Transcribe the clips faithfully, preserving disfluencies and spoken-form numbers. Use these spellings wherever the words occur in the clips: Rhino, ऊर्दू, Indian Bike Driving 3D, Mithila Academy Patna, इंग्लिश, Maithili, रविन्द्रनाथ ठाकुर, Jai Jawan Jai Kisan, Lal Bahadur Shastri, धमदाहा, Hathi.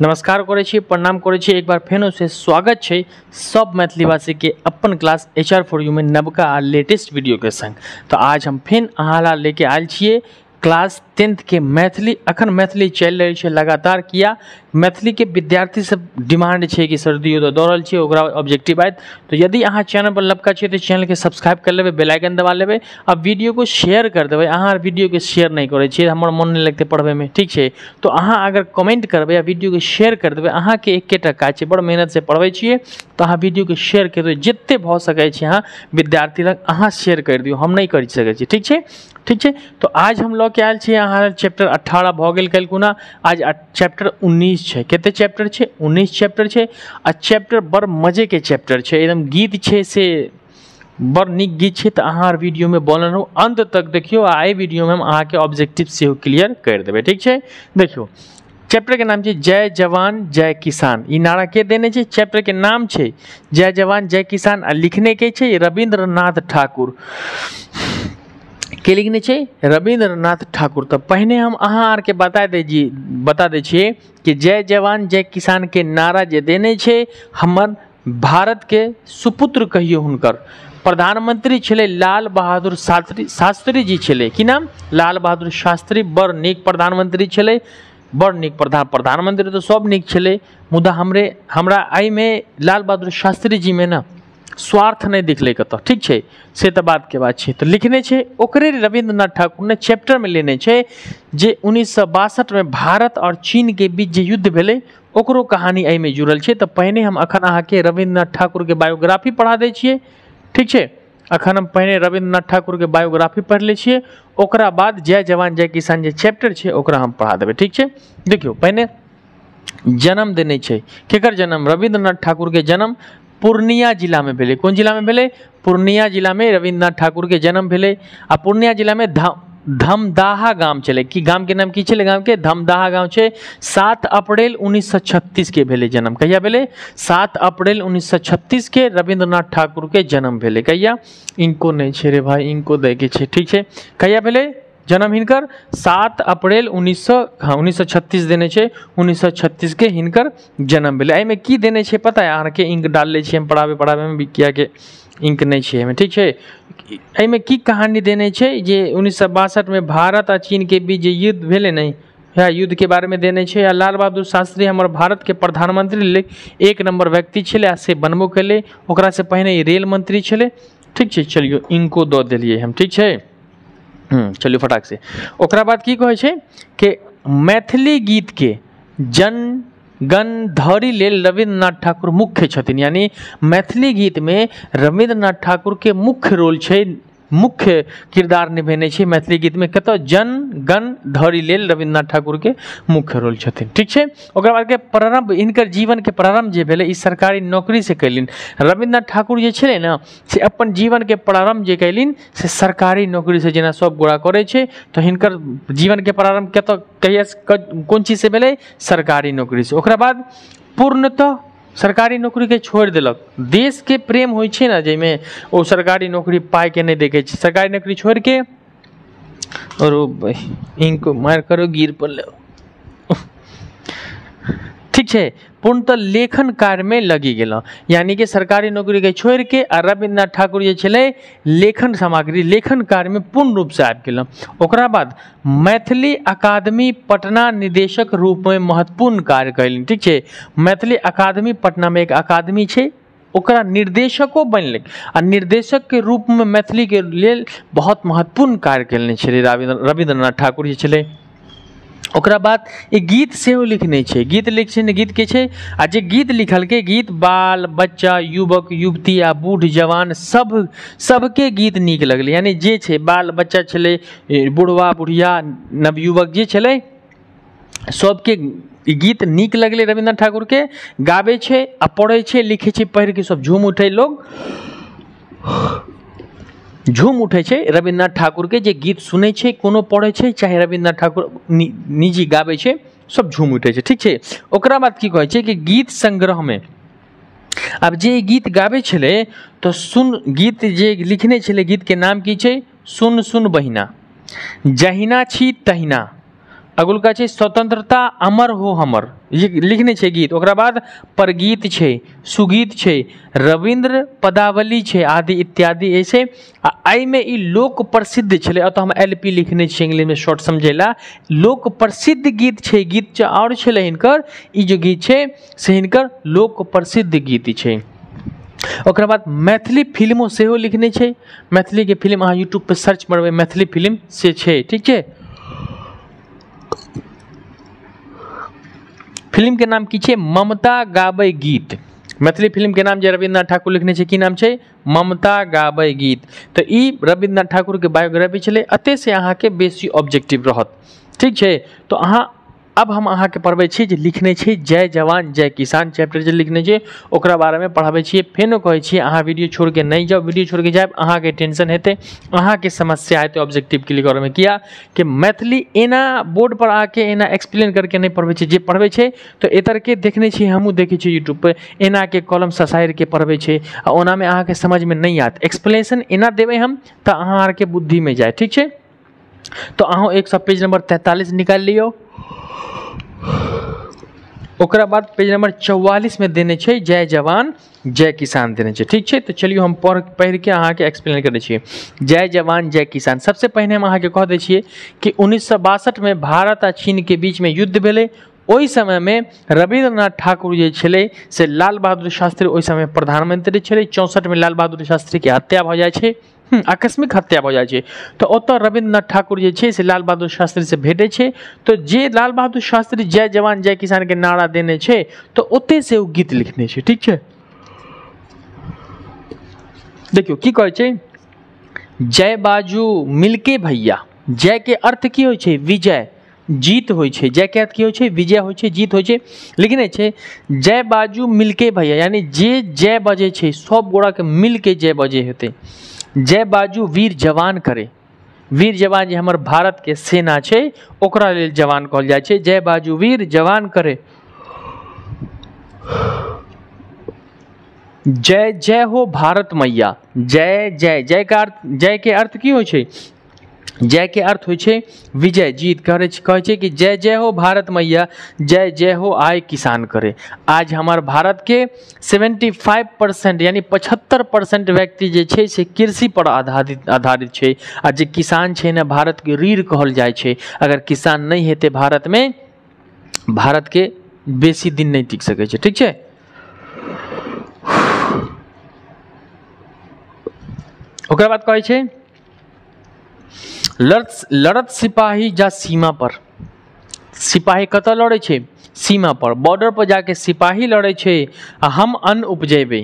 नमस्कार करे छी, प्रणाम करे छी, एक बार फेनो से स्वागत है सब मैथिलीवासी के अपन class H R four U में नवका आ लेटेस्ट वीडियो के संग। तो आज हम फिर अहाँ लेके आयल छे क्लास टेंथ के मैथिली। अखन मैथिली चल रही है लगातार, किया मैथिली के विद्यार्थी सब डिमांड है कि सर दियो तो दौड़ल छे ओकरा ऑब्जेक्टिव आयत। तो यदि अहाँ चैनल पर लबका छे तो चैनल के सब्सक्राइब कर लेबे, बेल आइकन दबा लेबे और वीडियो को शेयर कर देबे। अहाँ वीडियो के शेयर नहीं करे छे, हमर मन नहीं लगते पढ़बे में, ठीक है। तो अहाँ अगर कमेंट करबे या वीडियो के शेयर कर देबे, अहाँ के एकेटा काज छे, बड़ मेहनत से पढ़बे छे, तो अहाँ वीडियो के शेयर कर दियौ जते भ सकै छे। अहाँ विद्यार्थी लग अहाँ शेयर कर दियौ, हम नहीं कर सकै छी, ठीक है ठीक है। तो आज हम लोग आयल छे अहाँ चैप्टर अठारह भ गेल कलकुना, आज चैप्टर उन्नीस छे। कते चैप्टर छे? उन्नीस चैप्टर छे। आ चैप्टर बड़ मजे के चैप्टर छे, एकदम गीत छे से बड़ नीक गीत छे। तो अहाँ वीडियो में बोलल रहू, अंत तक देखियो। आई वीडियो में हम अहाँ के ऑब्जेक्टिव सेहो क्लियर कर देबे, ठीक है। देखियो चैप्टर के नाम छे जय जवान जय किसान। ई नारा के देने छे? चैप्टर के नाम छे जय जवान जय किसान आ लिखने के छे रविन्द्रनाथ ठाकुर। के लिखने छे? रविन्द्रनाथ ठाकुर। तो पहले हम अहाँ आर के बता दीजिए बता दै छिए कि जय जवान जय किसान के नारा जे देने छे हमर भारत के सुपुत्र कहियो हुनकर प्रधानमंत्री छले लाल बहादुर शास्त्री शास्त्री जी छले। की नाम? लाल बहादुर शास्त्री। बड़ नीक प्रधानमंत्री छले, बड़ नीक प्रधान प्रधानमंत्री तो सब नीक छले, मुदा हमरे हमरा एहिमे लाल बहादुर शास्त्री जी में न स्वार्थ नहीं दिखले कतौ, ठीक है। से तो बात के बात है। तो लिखने छे ओकरे रविन्द्रनाथ ठाकुर ने चैप्टर में लेने छे जे उन्नीस सौ बासठ में भारत और चीन के बीच जे युद्ध भेले ओकरो कहानी एहिमे जुड़ल छे। तो पहिने हम अखन अहाँ के रविन्द्रनाथ ठाकुर के बायोग्राफी पढ़ा दै छिए, ठीक है। अखन हम पहिने रविन्द्रनाथ ठाकुर के बायोग्राफी पढ़ ले छिए, ओकरा बाद जय जवान जय किसान जे चैप्टर छे ओकरा हम पढ़ा देबे, ठीक है। देखियो पहिने जन्म देने छे, केकर जन्म? रविन्द्रनाथ ठाकुर के जन्म पूर्णिया जिला में भेले। कौन जिला में भेले? पूर्णिया जिला में रविन्द्रनाथ ठाकुर के जन्म भेले। आ पूर्णिया जिला में धा धमदाहा गांव चले। कि गांव के नाम की छे? गांव के धमदाहा गांव छे। सात अप्रैल उन्नीस सौ छत्तीस के भेले जन्म। कहिया भेले? सात अप्रैल उन्नीस सौ छत्तीस के रविन्द्रनाथ ठाकुर के जन्म भेले। कहिया? इनको नहीं छे रे भाई, इनको दै के छे, ठीक है। कहिया भेले जन्म हिनकर? सात अप्रैल उन्नीस सौ हाँ उन्नीस सौ छत्तीस देने छे। उन्नीस सौ छत्तीस के हिनकर जन्म भेले। एहिमे की देने छे पता है? अहाँ के इंक डाल ले छिए हम पढ़ाबे पढ़ाबे में, किया के इंक नहीं छे एहिमे, ठीक है। एहिमे की कहानी देने छे जे उन्नीस सौ बासठ में भारत आ चीन के बीच जे युद्ध भेले नहीं या युद्ध के बारे में देने छे। लाल बहादुर शास्त्री हमर भारत के प्रधानमंत्री ले एक नंबर व्यक्ति छले आ से बनबो केले, ओकरा से पहिने ई रेल मंत्री छले, ठीक है। चलियो इनको दऽ देलिए हम, ठीक है। चलिए फटाक से ओकरा बाद की कहै छे कि मैथिली गीत के जन गण धरि लेल रविन्द्रनाथ ठाकुर मुख्य छथिन। यानी मैथिली गीत में रविन्द्रनाथ ठाकुर के मुख्य रोल छे, मुख्य किरदार निभेने छे मैथिली गीत में। कतौ जन गण धरि लेल रविन्द्रनाथ ठाकुर के मुख्य रोल छथिन, ठीक है। ओकरा बाद के प्रारंभ इनकर जीवन के प्रारंभ जे भेले ई सरकारी नौकरी से कैलिन। रविन्द्रनाथ ठाकुर जे छले न से अपन जीवन के प्रारंभ जे कैलिन से सरकारी नौकरी से, जेना सब गोरा करे छे। तो हिनकर जीवन के प्रारंभ कतौ कहिया कोन चीज से भेले? सरकारी नौकरी से। ओकरा बाद पूर्णतः सरकारी नौकरी के छोड़ दिलक। देश के प्रेम होइ छै ना जैमे, ओ सरकारी नौकरी पाए के नहीं देखे छै, सरकारी नौकरी छोड़ के और इनको मार करो गिर पड़ल, ठीक छै। पूर्णतः लेखन कार्य में लगी गेल। यानी कि सरकारी नौकरी के छोड़ के आ रविन्द्रनाथ ठाकुर जे छले लेखन सामग्री लेखन कार्य में पूर्ण रूप से आबि गेल। ओकरा बाद मैथिली अकादमी पटना निदेशक रूप में महत्वपूर्ण कार्य कयलनि, ठीक छै। मैथिली अकादमी पटना में एक अकादमी छै, ओकरा निर्देशको बनलक आ निर्देशक के रूप में मैथिली के लेल बहुत महत्वपूर्ण कार्य कयलनि छले रविन्द्रनाथ ठाकुर जे छले। ओकरा बाद ई गीत सेहो लिखने छै। गीत लिखने ने गीत के छै आ जे गीत लिखलकै गीत बाल बच्चा युवक युवती आ बूढ़ जवान सब सबके गीत नीक लगलै। यानी जे छै बाल बच्चा छलै, बुढ़वा बुढ़िया नवयुवक जे छलै सबके गीत नीक लगलै रविन्द्रनाथ ठाकुर के। गाबै छै आ पढ़ै छै लिखै छै, पढ़ि के सब झूम उठै, लोग झूम उठे छे रविन्द्रनाथ ठाकुर के जे गीत सुनै छै, कोनो पढ़ै छै चाहे रविन्द्रनाथ ठाकुर नि, निजी गाबै छै, सब झूम उठे छै, ठीक छै। ओकरा बाद की कहै छै कि गीत संग्रह में अब जे गीत गाबै छलै तो सुन गीत जे लिखने छलै गीत के नाम की छै? सुन सुन बहिना जहिना छी तहिना अगुलका है स्वतंत्रता अमर हो हमर, ये लिखने छे गीत। ओकरा बाद परगीत है, सुगीत है, रविंद्र पदावली है आदि इत्यादि ऐसे। आई में ई लोक प्रसिद्ध छे, अत हम एल पी लिखने छे इंग्लिश में शॉर्ट समझेला। लोक प्रसिद्ध गीत है, गीत और छे हिनकर ई जो गीत है से हिनकर लोक प्रसिद्ध गीत है। ओकरा बाद मैथिली फिल्मों से हो लिखने छे, मैथिली के फिल्म अहाँ यूट्यूब पर सर्च करबे मैथिली फिल्म से छे, ठीक है। फिल्म के नाम की छे ममता गाबै गीत, मैथिली फिल्म के नाम जे रविन्द्रनाथ ठाकुर लिखने छे की नाम छे ममता गाबै गीत। तो ई रविन्द्रनाथ ठाकुर के बायोग्राफी छे, अते से अहाँ के बेसी ऑब्जेक्टिव रहत, ठीक है। तो अहाँ अब हम अहाँ के पढ़बे छी जे लिखने छी जय जवान जय किसान चैप्टर जे लिखने छी ओकरा बारे में पढ़ाबे छी। फेनो कहै छी अहाँ वीडियो छोड़ के नहीं जाओ, वीडियो छोड़ के जाएब अहाँ के टेंशन हेतै, अहाँ के समस्या हेतै ऑब्जेक्टिव क्लियर करैमे, किया कि मैथिली एना बोर्ड पर आके एना एक्सप्लेन करके नहीं पढ़बै छै। जे पढ़बै छै तो एतर के देखने छी, हमहूँ देखै छी यूट्यूब पर एना के कॉलम ससाइर के पढ़बै छै आ ओनामे अहाँ के समझमे नहि आएत। एक्सप्लेनेशन एना देबै हम तऽ अहाँ आरके बुद्धिमे जाए, ठीक छै। तो अहाँ एक सौ पेज नंबर तैंतालीस निकालि लियौ। ओकरा बाद पेज नंबर चौवालीस में देने छे जय जवान जय किसान देने छे, ठीक है। तो चलिए हम पढ़ पढ़ के अहाँ के एक्सप्लेन कर दै छियै जय जवान जय किसान। सबसे पहले हम अहाँ के कह दै छियै कि उन्नीस सौ बासठ में भारत आ चीन के बीच में युद्ध भेलै। ओहि समय में रविन्द्रनाथ ठाकुर जे छलै से लाल बहादुर शास्त्री ओहि समय प्रधानमंत्री छलै। चौंसठ में लाल बहादुर शास्त्री के हत्या भऽ जाइ छै, आकस्मिक हत्या भऽ जाइ छै। तऽ ओतऽ रविन्द्रनाथ ठाकुर जे छै से लाल बहादुर शास्त्री से भेटै छै। तो जे लाल बहादुर शास्त्री जय जवान जय किसान के नारा देने छै तो ओतय से ओ गीत लिखने छै, ठीक छै। देखियौ की कहै छै, जय बाजू मिलके भैया। जय के अर्थ की होइ छै, विजय जीत होइ छै। जय के अर्थ की होइ छै, विजय होइ छै, जीत होइ छै। लिखने छै जय बाजू मिलके भैया, यानी जे जय बजै छै सब गोराके मिलके जय बजै हेतै। जय बाजू वीर जवान करे, वीर जवान जे हमर भारत के सेना छै ओकरा लेल जवान कहल जाइ छै। जय बाजू वीर जवान करे। जय जय हो भारत मैया। जय जय जय का अर्थ, जय के अर्थ की होइ छै, जय के अर्थ होइ छै विजय जीत। कहै कहै छै कि जय जय हो भारत मैया, जय जय हो आय किसान करे। आज हमार भारत के पचहत्तर परसेंट यानी पचहत्तर परसेंट व्यक्ति जे छै से कृषि पर आधारित आधारित छै। आ जे किसान छै ने भारत के रीढ़ कहल जाइ छै। अगर किसान नहि हेतै भारत मे, भारत के बेसी दिन नहि टिक सकै छै, ठीक छै। ओकरा बाद कहै छै लड़त लड़त सिपाही जा सीमा पर। सिपाही कतऽ लड़ै छै, सीमा पर, बॉर्डर पर जाके सिपाही लड़ै छै। आ हम अन्न उपजेबै।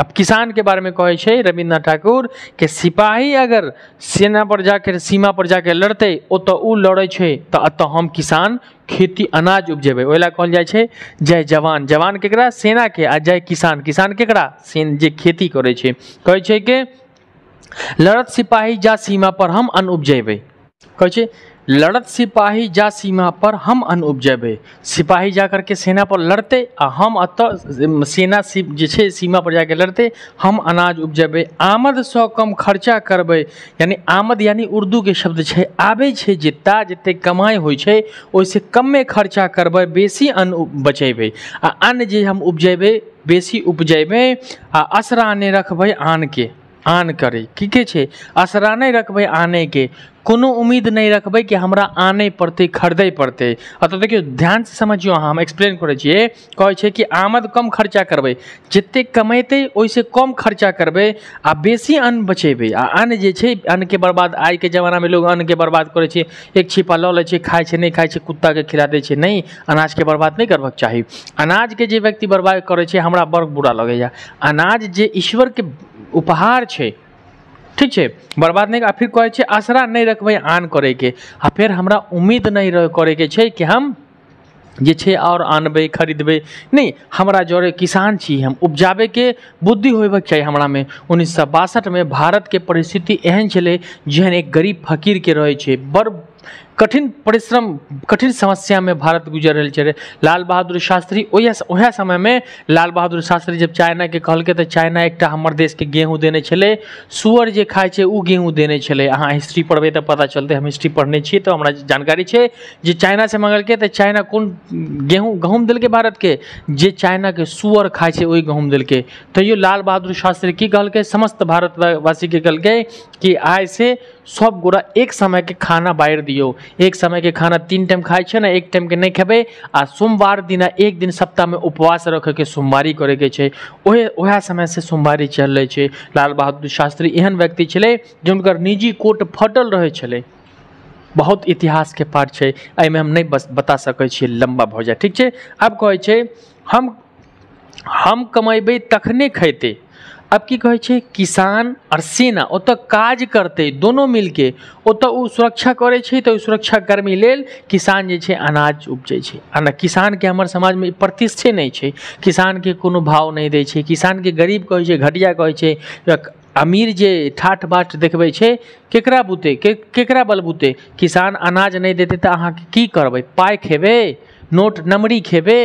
अब किसान के बारे में कहै छै रविन्द्रनाथ ठाकुर कि सिपाही अगर सेना पर जाके सीमा पर जाके लड़तै ओतऽ ओ लड़ै छै तऽ एतऽ हम किसान खेती अनाज उपजेबै। ओहि लए कहल जाइ छै जय जवान। जवान केकरा, सेना के। आ जय किसान, किसान केकरा, सेन जे खेती करै छै। कहै छै कि लड़त सिपाही जा सीमा पर हम अन्न उपजेबै। कहै छै लड़त सिपाही जा सीमा पर हम अन्न उपजेबै। सिपाही जा करके सेना पर लड़तै आ हम एतऽ सेना जे छै सीमा पर जाके लड़तै, हम अनाज उपजेबै। आमदसँ कम खर्चा करबै, यानी आमद यानी उर्दूके शब्द छै, आबै छै जत्ता जतेक कमाइ होइ छै ओहिसँ कममे खर्चा करबै, बेसी अन्न बचेबै। आ अन्न जे हम उपजेबै बेसी उपजेबै। आ असरा नहि रखबै आनके, आन करे ठीके छै, असरा नहि रखबै आने के। कोनो उम्मीद नहि रखबै कि हमरा आनै पड़तै, खरीदै पड़तै। अतऽ देखियौ ध्यानसँ समझियौ अहाँ, हम एक्सप्लेन करै छियै। कहै छै कि आमद कम खर्चा करबै, जतेक कमेतै ओहिसँ कम खर्चा करबै आ बेसी अन्न बचेबै। आ अन्न जे छै, अन्नके बर्बाद आइके जमानामे लोग अन्नके बर्बाद करै छै। एक छिपा लऽ लै छै, खाइ छै, नहि खाइ छै, कुत्ताके खिला दै छै। नहि, अनाजके बर्बाद नहि करबाक चाही। अनाजके जे व्यक्ति बर्बाद करै छै हमरा बड़ बुरा लगैए। अनाज जे ईश्वरके उपहार छै, ठीक छै, बर्बाद नहि। आ फिर कहै छै आसरा नहि रखबै आन करैके। आ फेर हमरा उम्मीद नहि करैके छै कि हम जे छै आओर आनबै खरीदबै। नहि, हमरा जरे किसान छी, हम उपजाबैके बुद्धि होयबाक चाही हमरामे। उन्नैस सए बासठमे भारतके परिस्थिति एहन छलै जेहन एक गरीब फकीरके रहै छै, बड़ कठिन परिश्रम कठिन समस्या में भारत गुजर रहे छे। लाल बहादुर शास्त्री वह समय में लाल बहादुर शास्त्री जब चाइना के कहलकै तो चाइना एक हमारे देश के गेहूँ देने छे, सुअर जे खाए छे उ गेहूँ देने छे। अहाँ हिस्ट्री पढ़बे तो पता चलते, हम हिस्ट्री पढ़ने छे तो हमारा जानकारी छे जे चाइना से मंगलकै तो चाइना कौन गेहूँ गहूँम देलकै भारत के, जे चाइना के सुअर खाए छे वही गहूँम देलकै। तो यो लाल बहादुर शास्त्री की कहलकै, समस्त भारतवासी के कहलकै कि आइ से सब गोरा एक समय के खाना बाहर दियो, एक समय के खाना तीन टाइम खाए छे ना, एक टाइम के नहीं खेबे, आ सोमवार दिन एक दिन सप्ताह में उपवास रखे के सोमवारी करे के छे। ओहे ओहे समय से सोमवारी चल रहे छे। लाल बहादुर शास्त्री एहन व्यक्ति छले जिनकर निजी कोट फटल रहे छले। बहुत इतिहास के पाठ है, एहिमे हम नहीं बस बता सकै छी, लंबा भऽ जाए। ठीक है, अब कहै छै हम हम कमेबै तखने खैते। अब की कहै छै, किसान और सेना ओतऽ काज करते, दोनों मिलके ओतऽ ओ सुरक्षा करै छै। तऽ सुरक्षाकर्मी लेल किसान जे छै अनाज उपजै छै। आ किसान के हमर समाज में प्रतिष्ठे नहीं छै, किसान के कोनो भाव नहीं दै छै, किसान के गरीब कहै छै, घटिया कहै छै, अमीर जे ठाठ बाट देखबै छै केकरा बुते के, केकरा बलबूते। किसान अनाज नहीं देते तऽ अहाँ की करबै, पाइ खेबै, नोट नमरी खेबे,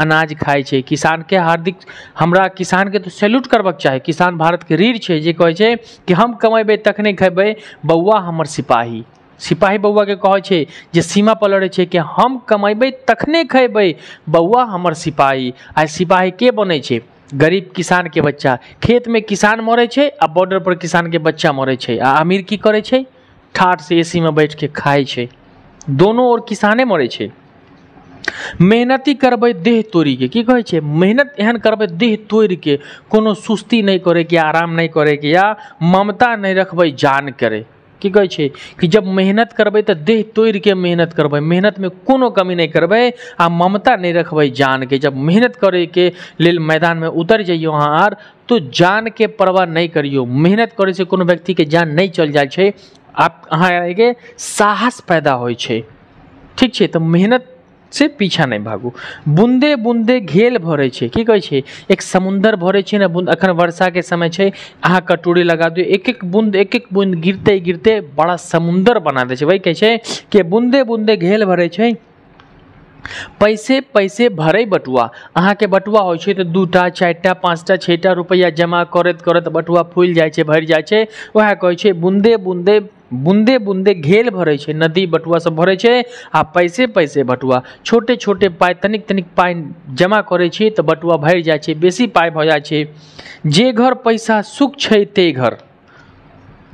अनाज खाए छै। किसान के हार्दिक हमरा किसान के तो सैल्यूट करबाक चाही। किसान भारत के रीढ़ छै जे कहै छै कि हम कमेबै तखने खेबै, बौआ हमर सिपाही। सिपाही बौआ के कहै छै जे सीमा पर लड़ै छै कि हम कमेबै तखने खेबै, बौआ हमर सिपाही। आइ सिपाही के बनै छै, गरीब किसान के बच्चा। खेत में किसान मरै छै आ बॉर्डर पर किसान के बच्चा मरै छै। आ अमीर की करै छै, ठाठ से एसी में बैठ के खाइ छै। दोनों ओर किसाने मरै छै। मेहनती करबै देह तोड़ि के, की कहै छै, मेहनत एहन करबै देह तोड़ि के, कोनो सुस्ती नहीं करे के, आराम नहीं करे के, या ममता नहीं रखबै जान करे। की कहै छै कि जब मेहनत करबै तऽ देह तोड़ि के मेहनत करबै, मेहनत में कोनो कमी नहीं करबै आ ममता नहीं रखबै जान के। जब मेहनत करे के लेल मैदान में उतर जइयो अहाँ आर तो जान के परवाह नहीं करियो। मेहनत करे से कोनो व्यक्ति के जान नहीं चल जाइ छै, आप अहाँ के साहस पैदा होइ छै। ठीक छै, तऽ मेहनत से पीछा नहीं भागू। बूंदे बूंदे घेल भरे छै, की कहै छै, एक समुंदर भरे छै ना बूंद। अखन वर्षा के समय छै, अहाँ कटोरी लगा दियौ, एक एक बूंद एक एक बूंद गिरते गिरते बड़ा समुंदर बना दै छै। वही कहै छै कि बूंदे बूंदे घेल भरे छै, पैसे पैसे भरे बटुआ। अहाँ के बटुआ होइ छै तऽ दूटा चारिटा पाँचटा छेटा रुपैआ जमा करैत करैत बटुआ फूल जाइ छै, भरि जाइ छै। वएह कहै छै बूंदे बूंदे बूंदे बूंदे घेल भरै छै, नदी बटुआ सब भरै छै आ पैसे पैसे बटुआ। छोटे छोटे पाइ, तनिक तनिक पाइ जमा करै छी तऽ बटुआ भरि जाइ छै, बेसी पाइ भऽ जाइ छै। जे घर पैसा सुख छै ते घर,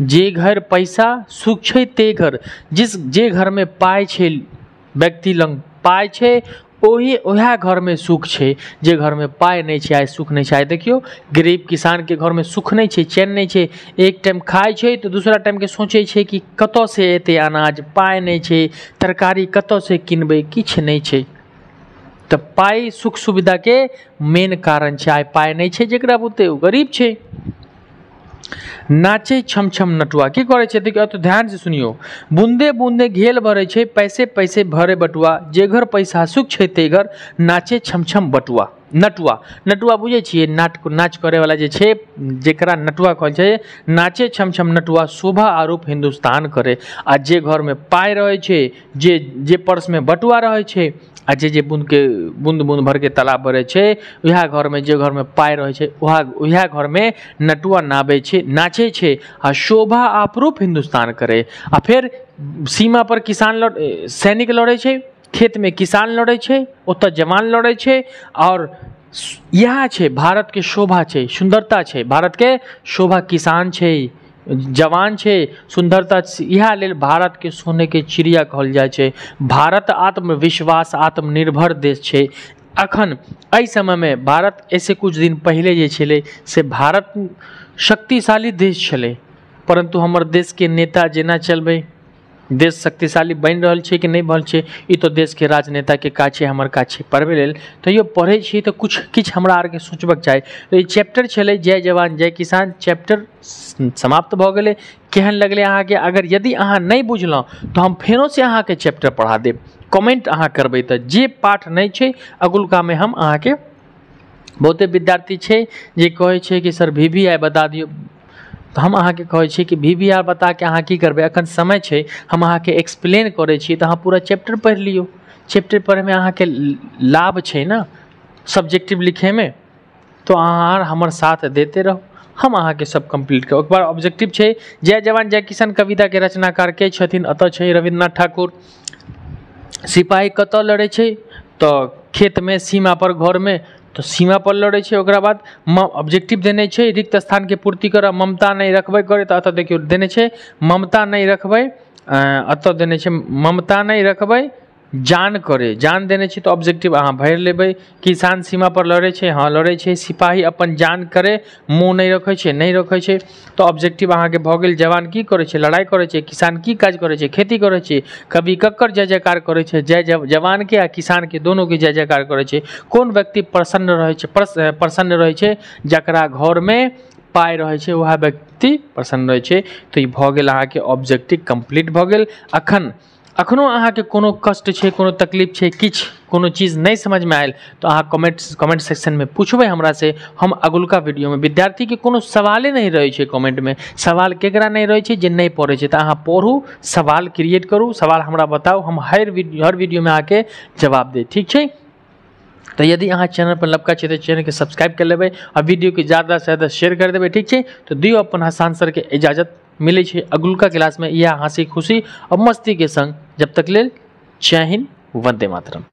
जे घर पैसा सुख छै ते घर। जिस जे घर में पाइ छै, व्यक्ति लग पाइ छै, ओही ओएह घर में सुख छै। जे घर में पाइ नहीं छै आइ सुख नहीं छै। आइ देखियो गरीब किसान के घर में सुख नहीं छै, चैन नहीं छै। एक टाइम खाइ छै तो दूसरा टाइम के सोचै छै कि कतौ से एते अनाज, पाइ नहीं छै, तरकारी कतौ से किनबै, किछु नहीं छै। तऽ पाइ सुख सुविधा के मेन कारण छै। आइ पाइ नहीं छै जेकरा बुते ओ गरीब छै। नाचे छम छम नटुआ, की करे छै, देखियौ तो ध्यान से सुनियो। बूंदे बूंदे घेल भरे छै, पैसे पैसे भरे बटुआ, जे घर पैसा सुख छै ते घर, नाचे छम छम बटुआ नटुआ। नटुआ बुझे छियै, नाट नाच करे वाला जे छै जेकरा नटुआ कहै छै। नाचे छम छम नटुआ, शोभा आरूप हिंदुस्तान करे। आ जे घर में पाइ रहै छै, जे जे पर्स में बटुआ रहै छै, आ जे जे बूंद के बूंद बूंद भर के तालाब भरे छै, वएह घर में जे घर में पाइ रहै छै वएह वएह घर में नटुआ नाबै छै, नाचै छै आ शोभा आपरूप हिंदुस्तान करे। आ फेर सीमा पर किसान लड़ सैनिक लड़ै छै, खेत में किसान लड़ै छै, ओतऽ जवान लड़ै छै। और इएह छै भारत के शोभा छै, सुंदरता छै भारत के। शोभा किसान छै, जवान छै, सुंदरता इएह लेल भारत के सोने के चिड़िया कहल जाइ छै। भारत आत्मविश्वास आत्मनिर्भर देश छै। अखन एहि समय में भारत ऐसे कुछ दिन पहले जे छलै से भारत शक्तिशाली देश छलै, परंतु हमर देश के नेता जेना चलबै, देश शक्तिशाली बनि रहल छै कि नहीं बनल छै, ई तो देश के राजनेता के काज छै। हमर काज छै पढ़बै लेल, तैयो पढ़ै छियै तऽ कुछ किछु हमरा आरके सोचबाक चाही। तऽ ई चैप्टर छलै जय जवान जय किसान, चैप्टर समाप्त भऽ गेलै। केहन लगलै अहाँके? अगर यदि अहाँ नहीं बुझलहुँ तो हम फेरो से अहाँके चैप्टर पढ़ा देब। कमेंट अहाँ करबै तऽ जे पाठ नहीं छै अगुलका में हम अहाँके, बहुते विद्यार्थी छै जे कहै छै कि सर वी वी आई बता दियौ, तो हम अहाँ के कहै छी कि वी वी आर बता के अहाँ की करबै, अखन समय छै, हम अहाँ के एक्सप्लेन करै छी, तऽ अहाँ पूरा चैप्टर पढ़ि लियौ। चैप्टर पढ़ैमे अहाँ के लाभ छै ने सब्जेक्टिव लिखैमे, तो अहाँ हमर साथ देते रहो, हम अहाँ के सब कम्प्लीट करब। एक बार ऑब्जेक्टिव छै जय जवान जय किसान कविता के रचनाकार के छथिन, अतः छै रविन्द्रनाथ ठाकुर। सिपाही कतऽ लड़ै छै तऽ खेत में, सीमा पर, घर में, तो सीमा पर लड़े छै। ओकरा बाद ऑब्जेक्टिव देने छै रिक्त स्थान के पूर्ति करब, ममता नहीं रखबै करे, तो अतः देखियौ देने छै ममता नहीं रखबै, अतः देने छै ममता नहीं रखबै जान करे, जान देने छै, तो ऑब्जेक्टिव अहाँ भरि लेबै। किसान सीमा पर लड़े छै, हाँ लड़े छै। सिपाही अपन जान करे, मुँह नहीं रखै छै, नहीं रखै छै, तो ऑब्जेक्टिव अहाँके भऽ गेल। जवान की करै छै, लड़ाइ करै छै। किसान की काज करै छै, खेती करै छै। कवि ककर जय जयकार करै छै, जय जवान के आ किसान के दोनों के जय जयकार करै छै। कोन व्यक्ति प्रसन्न रहै छै, प्रसन्न रहै छै जकरा घर में पाइ रहै छै वएह व्यक्ति प्रसन्न रहै छै। तो ई भऽ गेल अहाँके ऑब्जेक्टिव कम्प्लीट भऽ गेल। अखन अखनो अहाँके कोनो कष्ट छै, कोनो तकलीफ छै, किछु कोनो चीज नहीं समझ में आयल तो अहाँ कमेंट्स कमेंट सेक्शन में पूछबै हमरा से, हम अगुलका वीडियो में। विद्यार्थी के कोनो सवाले नहीं रहे छै कमेंट में, सवाल केकरा नहीं रहे छै, जे नहीं पढ़े छै, तो अहाँ पढ़ू, सवाल क्रिएट करू, सवाल हमरा बताऊ, हम हर वीडियो हर वीडियो में अहाँके जवाब दे, ठीक छै। तो यदि अहाँ चैनल पर लबका छै तो चैनल के सब्सक्राइब कर लेबै आ वीडियो के ज़्यादा से ज़्यादा शेयर कर देबै, ठीक छै। तो दियो अपन हसान सर के इजाज़त, मिलै छै अगुलका क्लास में इएह हँसी खुशी और मस्ती के संग। जब तक लेल जय हिंद, वंदे मातरम।